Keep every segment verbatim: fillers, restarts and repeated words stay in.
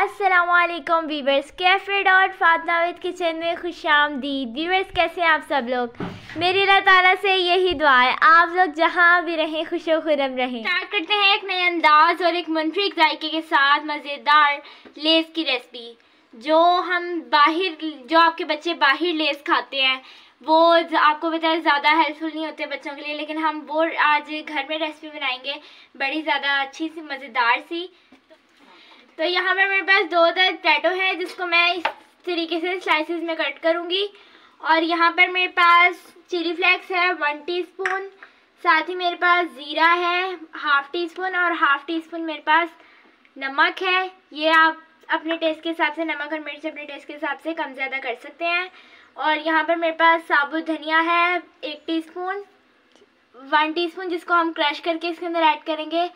अस्सलामुअलैकुम viewers, cafe dot Fatima with kitchen में खुशामदीद। वीवर्स कैसे हैं आप सब लोग? मेरी अल्लाह ताला से यही दुआ है आप लोग जहाँ भी रहें खुशो खुरम रहें। स्टार्ट करते हैं एक नए अंदाज और एक मुनफरिद जायके के साथ मज़ेदार लेस की रेसिपी। जो हम बाहर जो आपके बच्चे बाहर लेस खाते हैं वो आपको पता है ज़्यादा हेल्पफुल नहीं होते बच्चों के लिए, लेकिन हम वो आज घर में रेसिपी बनाएंगे बड़ी ज़्यादा अच्छी सी मज़ेदार सी। तो यहाँ पर मेरे पास दो दर्जन टैटो है जिसको मैं इस तरीके से स्लाइसेस में कट करूँगी। और यहाँ पर मेरे पास चिली फ्लेक्स है वन टीस्पून, साथ ही मेरे पास ज़ीरा है हाफ़ टी स्पून और हाफ़ टी स्पून मेरे पास नमक है। ये आप अपने टेस्ट के हिसाब से नमक और मिर्च अपने टेस्ट के हिसाब से कम ज़्यादा कर सकते हैं। और यहाँ पर मेरे पास साबुत धनिया है एक teaspoon, one teaspoon जिसको हम क्रश करके इसके अंदर ऐड करेंगे।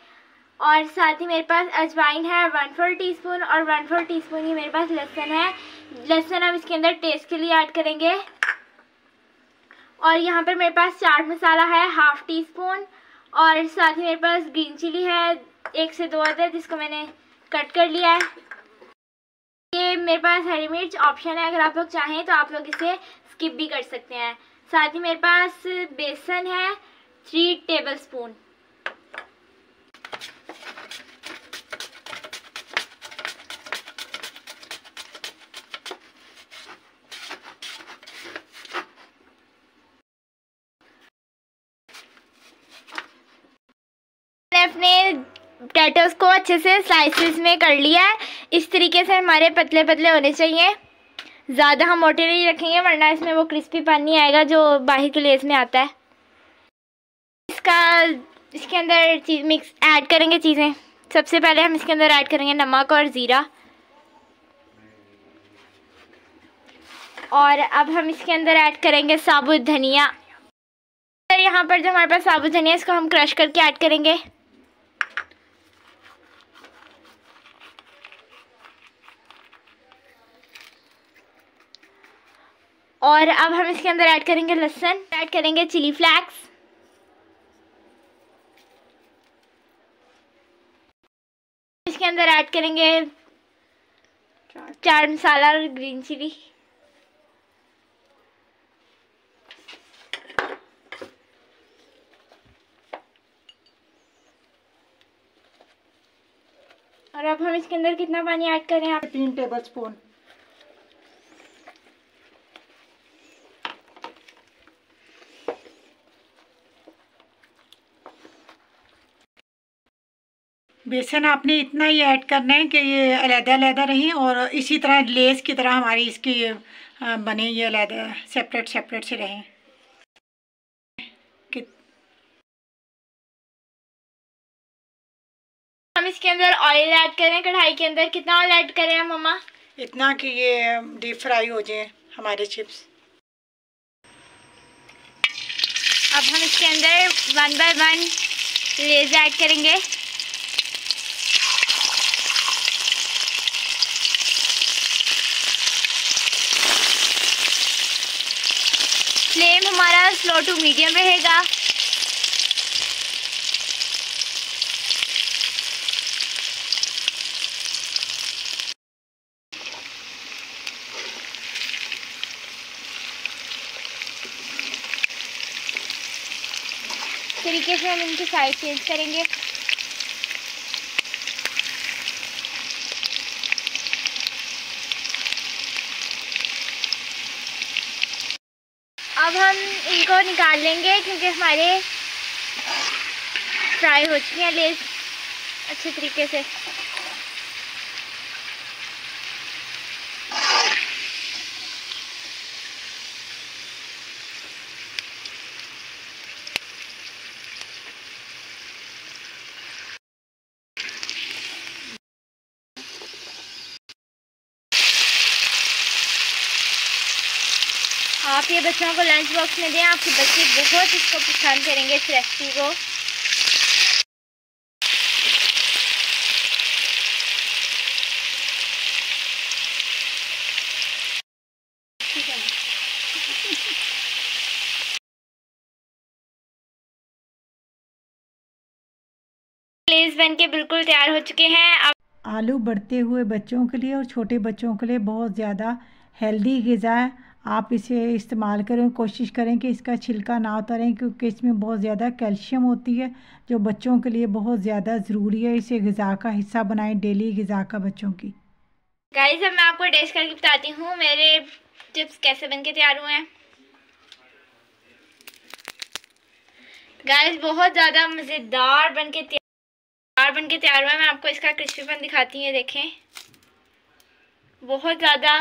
और साथ ही मेरे पास अजवाइन है वन फोर टी स्पून और वन फोर टी स्पून ही मेरे पास लहसुन है। लहसुन हम इसके अंदर टेस्ट के लिए ऐड करेंगे। और यहाँ पर मेरे पास चाट मसाला है हाफ़ टी स्पून और साथ ही मेरे पास ग्रीन चिली है एक से दो अदर जिसको मैंने कट कर लिया है। ये मेरे पास हरी मिर्च ऑप्शन है, अगर आप लोग चाहें तो आप लोग इसे स्किप भी कर सकते हैं। साथ ही मेरे पास बेसन है थ्री टेबल स्पून। अपने टैटोस को अच्छे से स्लाइसेस में कर लिया है। इस तरीके से हमारे पतले पतले होने चाहिए, ज़्यादा हम मोटे नहीं रखेंगे वरना इसमें वो क्रिस्पी पान नहीं आएगा जो बाहर के लेस में आता है। इसका इसके अंदर चीज मिक्स ऐड करेंगे चीज़ें। सबसे पहले हम इसके अंदर ऐड करेंगे नमक और ज़ीरा। और अब हम इसके अंदर ऐड करेंगे साबुत धनिया। यहाँ पर जो हमारे पास साबुत धनिया इसको हम क्रश करके ऐड करेंगे। और अब हम इसके अंदर ऐड करेंगे लहसुन, ऐड करेंगे चिली फ्लेक्स। इसके अंदर ऐड करेंगे चाट मसाला और ग्रीन चिली। और अब हम इसके अंदर कितना पानी ऐड करें आप? तीन टेबल स्पून। बेसन आपने इतना ही ऐड करना है कि ये अलहदा अलहदा रहें और इसी तरह लेस की तरह हमारी इसकी बने, ये अलहदा सेपरेट सेपरेट से रहें। हम इसके अंदर ऑयल ऐड करें कढ़ाई के अंदर। कितना ऑयल ऐड करें हम मम्मा? इतना कि ये डीप फ्राई हो जाए हमारे चिप्स। अब हम इसके अंदर वन बाय वन लेस ऐड करेंगे। फ्लेम हमारा स्लो टू मीडियम रहेगा। तरीके से हम इनकी साइड चेंज करेंगे। अब हम इनको निकाल लेंगे क्योंकि हमारे फ्राई हो चुकी हैं लेस अच्छे तरीके से। आप ये बच्चों को लंच बॉक्स में दें, आपके बच्चे बहुत इसको पसंद करेंगे इस रेसिपी को। लेस बनके बिल्कुल तैयार हो चुके हैं। अब आलू बढ़ते हुए बच्चों के लिए और छोटे बच्चों के लिए बहुत ज़्यादा हेल्दी ग़िज़ा है। आप इसे इस्तेमाल करें, कोशिश करें कि इसका छिलका ना उतारें क्योंकि इसमें बहुत ज़्यादा कैल्शियम होती है जो बच्चों के लिए बहुत ज़्यादा ज़रूरी है। इसे ग़िज़ा का हिस्सा बनाएं, डेली ग़िज़ा का बच्चों की। गाइस अब मैं आपको टेस्ट करके बताती हूँ मेरे चिप्स कैसे बनके तैयार हुए हैं। गाइस बहुत ज़्यादा मज़ेदार बनके तैयार बनके तैयार हुआ है। मैं आपको इसका क्रिस्पीपन दिखाती हूँ, देखें बहुत ज़्यादा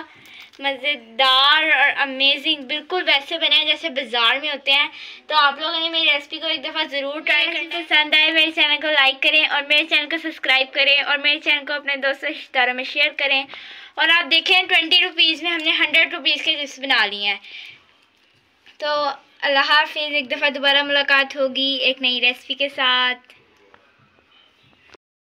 मज़ेदार और अमेजिंग, बिल्कुल वैसे बने हैं जैसे बाज़ार में होते हैं। तो आप लोगों ने मेरी रेसिपी को एक दफ़ा ज़रूर ट्राई करें। पसंद आए मेरे चैनल को लाइक करें और मेरे चैनल को सब्सक्राइब करें और मेरे चैनल को अपने दोस्तों रिश्तेदारों में शेयर करें। और आप देखें ट्वेंटी रुपीज़ में हमने हंड्रेड रुपीज़ के चिप्स बना लिए हैं। तो अल्लाह हाफिज़, एक दफ़ा दोबारा मुलाकात होगी एक नई रेसिपी के साथ।